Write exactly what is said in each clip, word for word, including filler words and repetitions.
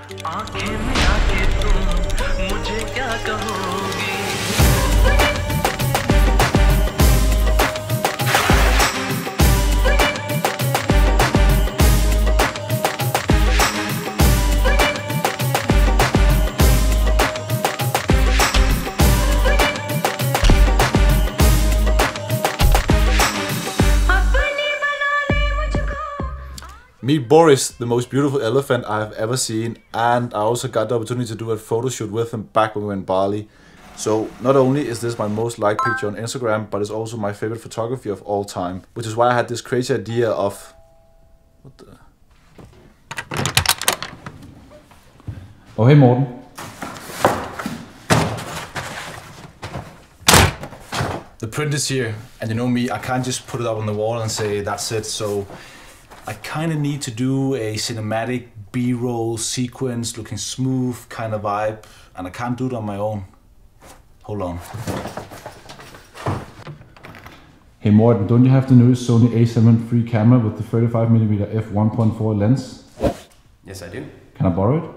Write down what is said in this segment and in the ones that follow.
आंखें में आके तुम मुझे क्या कहोगी? Meet Boris, the most beautiful elephant I've ever seen, and I also got the opportunity to do a photo shoot with him back when we were in Bali. So not only is this my most liked picture on Instagram, but it's also my favorite photography of all time, which is why I had this crazy idea of... What the... Oh, hey Morten. The print is here, and you know me, I can't just put it up on the wall and say that's it, so I kind of need to do a cinematic B-roll sequence, looking smooth kind of vibe, and I can't do it on my own. Hold on. Hey Morten, don't you have the newest Sony A seven three camera with the thirty-five millimeter f one point four lens? Yes, I do. Can I borrow it?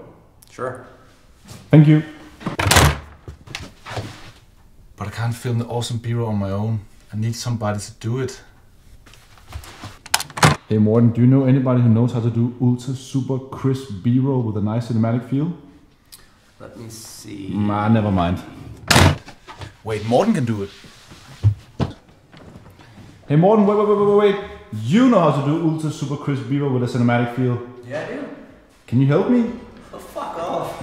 Sure. Thank you. But I can't film the awesome B-roll on my own. I need somebody to do it. Hey Morten, do you know anybody who knows how to do ultra super crisp B-roll with a nice cinematic feel? Let me see... Nah, never mind. Wait, Morten can do it. Hey Morten, wait, wait, wait, wait, wait. You know how to do ultra super crisp B-roll with a cinematic feel. Yeah, I do. Can you help me? Oh, fuck off.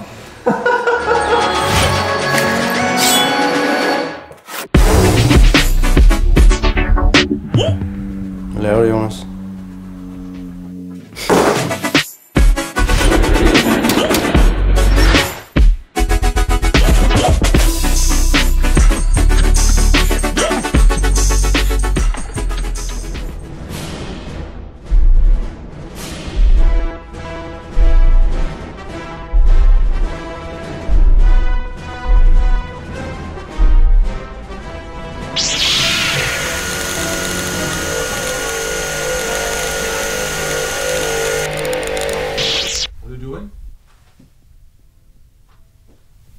Hello, Jonas.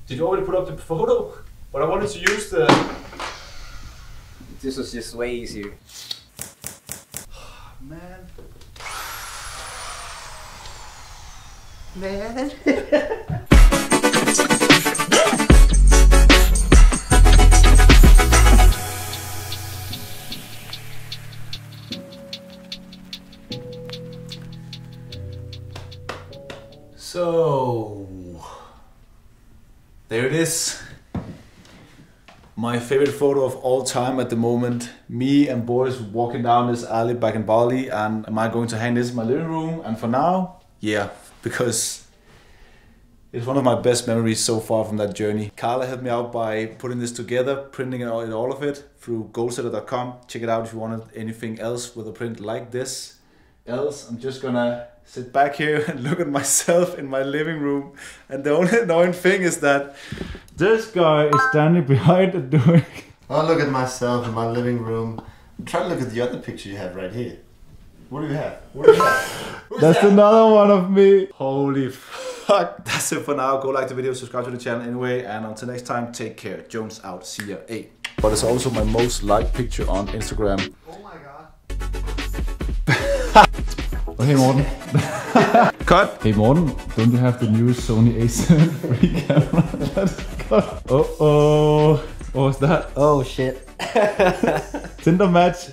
Did you already put up the photo? But I wanted to use the... This was just way easier. Man. Man. So... There it is. My favorite photo of all time at the moment. Me and Boris walking down this alley back in Bali, and am I going to hang this in my living room? And for now, yeah, because it's one of my best memories so far from that journey. Carla helped me out by putting this together, printing all, all of it through goal setter dot com. Check it out if you wanted anything else with a print like this. Else, I'm just gonna sit back here and look at myself in my living room. And the only annoying thing is that this guy is standing behind the door. I look at myself in my living room. Try to look at the other picture you have right here. What do you have? What do you have? That's that? Another one of me. Holy fuck. That's it for now. Go like the video, subscribe to the channel anyway. And until next time, take care. Jones out. See ya. Hey. But it's also my most liked picture on Instagram. Oh my god. Hey Morten. Cut. Hey Morten, don't you have the newest Sony A seven three camera? Cut. Uh oh. What was that? Oh shit. Tinder match.